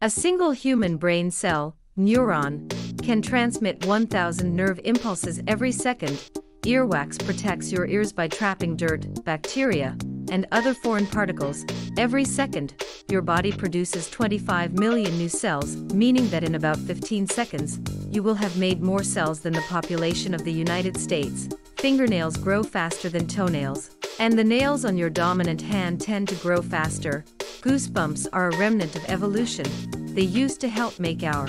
A single human brain cell, neuron, can transmit 1,000 nerve impulses every second. Earwax protects your ears by trapping dirt, bacteria, and other foreign particles. Every second, your body produces 25 million new cells, meaning that in about 15 seconds, you will have made more cells than the population of the United States. Fingernails grow faster than toenails, and the nails on your dominant hand tend to grow faster. Goosebumps are a remnant of evolution. They used to help make our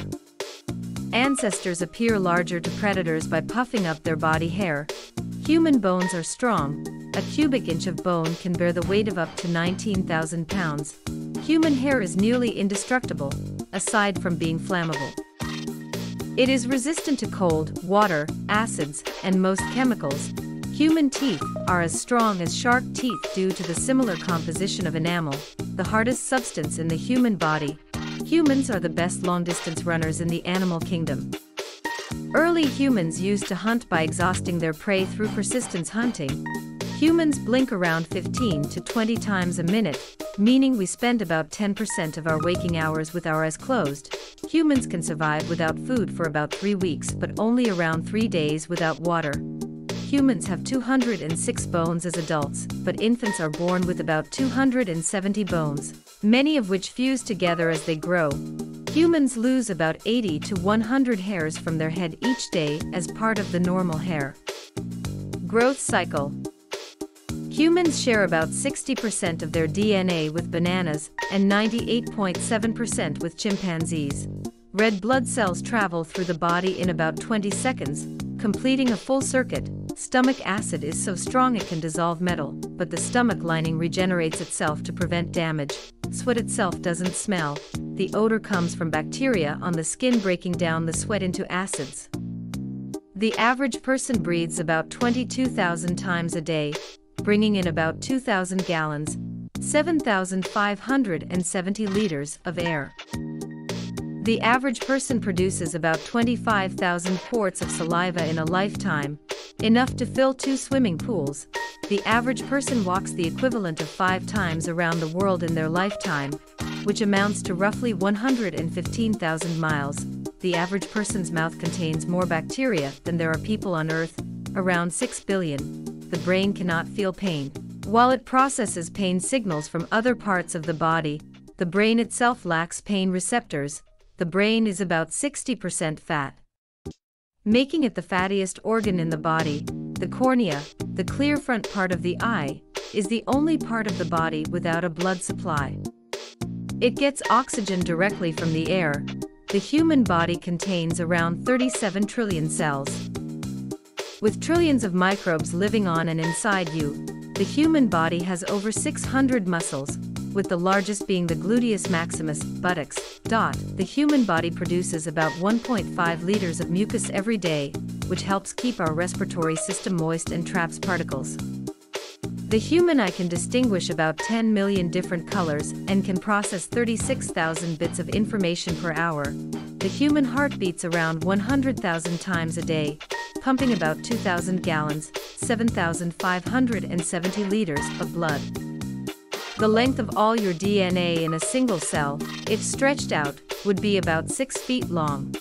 ancestors appear larger to predators by puffing up their body hair. Human bones are strong. A cubic inch of bone can bear the weight of up to 19,000 pounds. Human hair is nearly indestructible, aside from being flammable. It is resistant to cold, water, acids, and most chemicals. Human teeth are as strong as shark teeth due to the similar composition of enamel, the hardest substance in the human body. Humans are the best long-distance runners in the animal kingdom. Early humans used to hunt by exhausting their prey through persistence hunting. Humans blink around 15 to 20 times a minute, meaning we spend about 10% of our waking hours with our eyes closed. Humans can survive without food for about 3 weeks, but only around 3 days without water. Humans have 206 bones as adults, but infants are born with about 270 bones, many of which fuse together as they grow. Humans lose about 80 to 100 hairs from their head each day as part of the normal hair growth cycle. Humans share about 60% of their DNA with bananas and 98.7% with chimpanzees. Red blood cells travel through the body in about 20 seconds, completing a full circuit. Stomach acid is so strong it can dissolve metal, but the stomach lining regenerates itself to prevent damage. Sweat itself doesn't smell. The odor comes from bacteria on the skin breaking down the sweat into acids. The average person breathes about 22,000 times a day, bringing in about 2,000 gallons, 7,570 liters of air. The average person produces about 25,000 quarts of saliva in a lifetime, enough to fill 2 swimming pools. The average person walks the equivalent of 5 times around the world in their lifetime, which amounts to roughly 115,000 miles. The average person's mouth contains more bacteria than there are people on Earth, around 6 billion. The brain cannot feel pain. While it processes pain signals from other parts of the body, the brain itself lacks pain receptors. The brain is about 60% fat, making it the fattiest organ in the body. The cornea, the clear front part of the eye, is the only part of the body without a blood supply. It gets oxygen directly from the air. The human body contains around 37 trillion cells, with trillions of microbes living on and inside you. The human body has over 600 muscles, with the largest being the gluteus maximus, buttocks. The human body produces about 1.5 liters of mucus every day, which helps keep our respiratory system moist and traps particles. The human eye can distinguish about 10 million different colors and can process 36,000 bits of information per hour. The human heart beats around 100,000 times a day, pumping about 2,000 gallons, 7,570 liters of blood. The length of all your DNA in a single cell, if stretched out, would be about 6 feet long.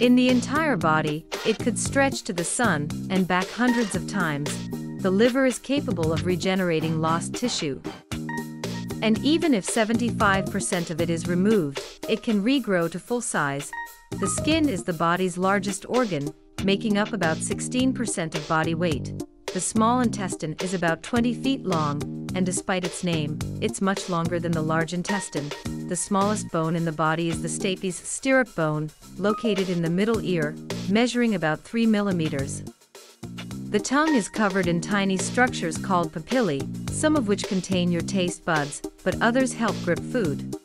In the entire body, it could stretch to the sun and back hundreds of times. The liver is capable of regenerating lost tissue, and even if 75% of it is removed, it can regrow to full size. The skin is the body's largest organ, making up about 16% of body weight. The small intestine is about 20 feet long, and despite its name, it's much longer than the large intestine. The smallest bone in the body is the stapes stirrup bone, located in the middle ear, measuring about 3 millimeters. The tongue is covered in tiny structures called papillae, some of which contain your taste buds, but others help grip food.